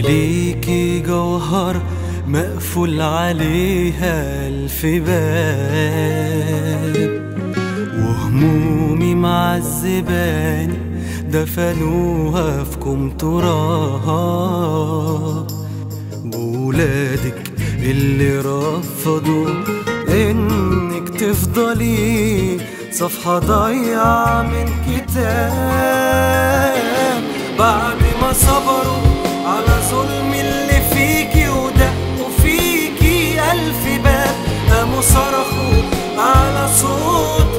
ليكي جوهر مقفول عليها ألف باب، وهمومي معذباني دفنوها في كوم تراب، وولادك اللي رفضوا إنك تفضلي صفحة ضيعة من كتاب، بعد ما صبروا على ظلم اللي فيكي ودقوا فيكي ألف باب، قاموا صرخوا على صوت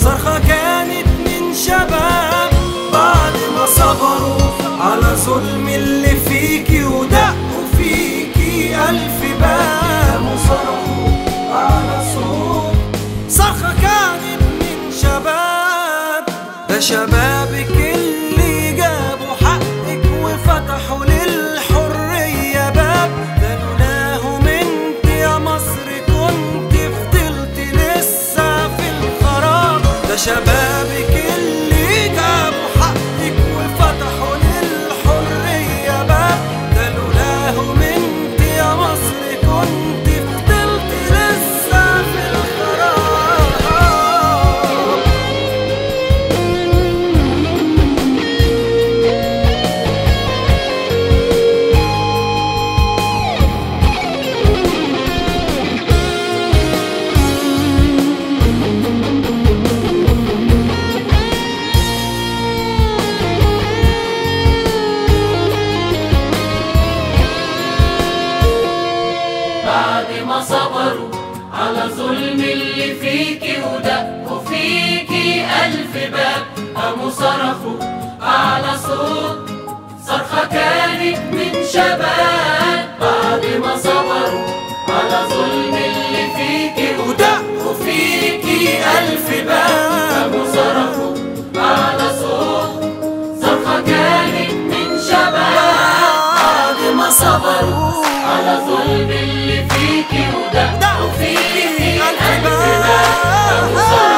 صرخة كانت من شباب، بعد ما صبروا على ظلم اللي فيكي ودقوا فيكي ألف باب، قاموا صرخوا على صوت صرخة كانت من شباب. ده شبابك اللي جابوا حقك وفتحوا شبابك اللي جابوا حقك وفتحوا للحرية باب، ده لولاهم انت يا مصر كنت فضلت لسه في الخراب. صبروا على ظلم اللي فيكي ودقوا فيكي ألف باب، قاموا صرخوا على صوت صرخة كانت من شباب، بعد ما صبروا على ظلم اللي فيكي ودقوا فيكي ألف باب، قاموا صرخوا على صوت صرخة كانت من شباب، بعد ما صبروا على ظلم اللي فيكي ودقوا فيكي ألف باب.